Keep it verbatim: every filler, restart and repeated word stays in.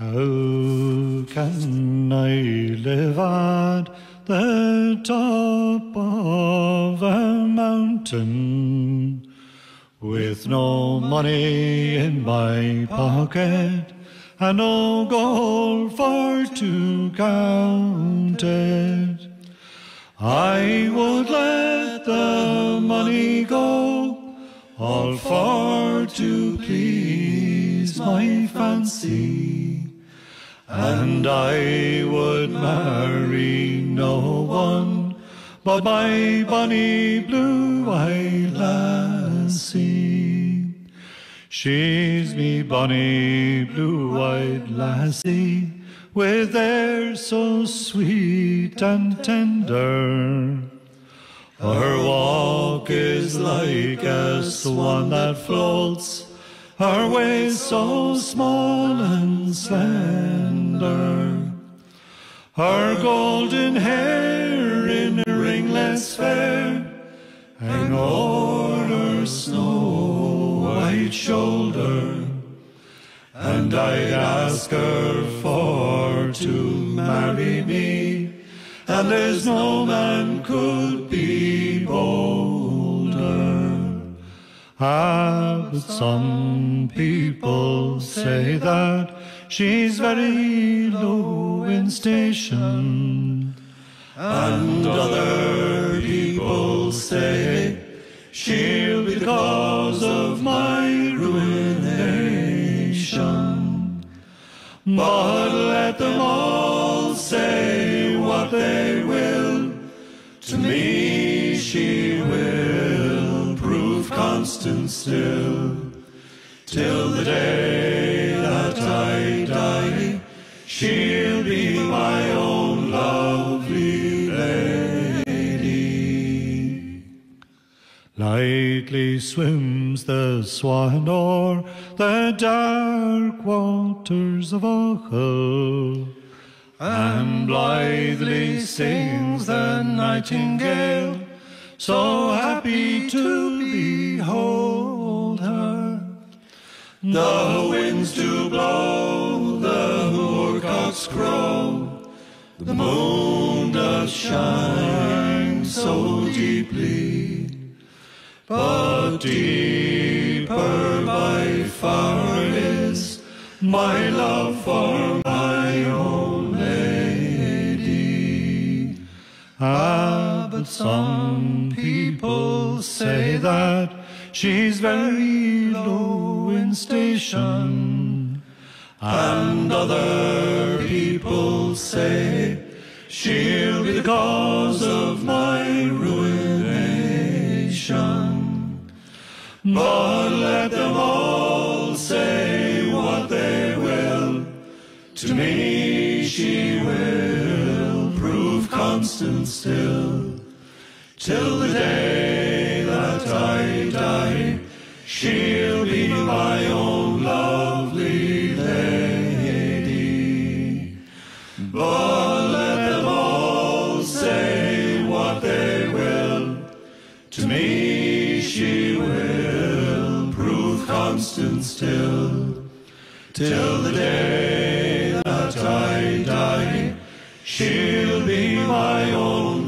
How can I live at the top of a mountain with no money in my pocket and no gold for to count it? I would let the money go, all for to please my fancy. And I would marry no one but my bonny blue-eyed lassie. She's me bonny blue-eyed lassie, with air so sweet and tender. Her walk is like a swan that floats, her waist so small and slender, her golden hair in ringlets fair, hang o'er her snow-white shoulder. And I ask her for to marry me, and there's no man could be bolder. Ah, but some people say that she's very low in station, and other people say she'll be the cause of my ruination. But let them all say what they will, to me she will prove constant still, till the day that I die she'll be my own lovely lady. Lightly swims the swan o'er the dark waters of Eochill, and blithely sings the nightingale, so happy to behold her. The winds do blow, the moorcocks crow, the moon doth shine so deeply, but deeper by far is my love for my own lady. Ah, but some people say that she's very low in station, and other people say she'll be the cause of my ruination. But let them all say what they will, to me she will prove constant still, till the day that I die she'll be my own lovely lady. But let them all say what they will, to me she will prove constant still, till the day that I die she'll be my own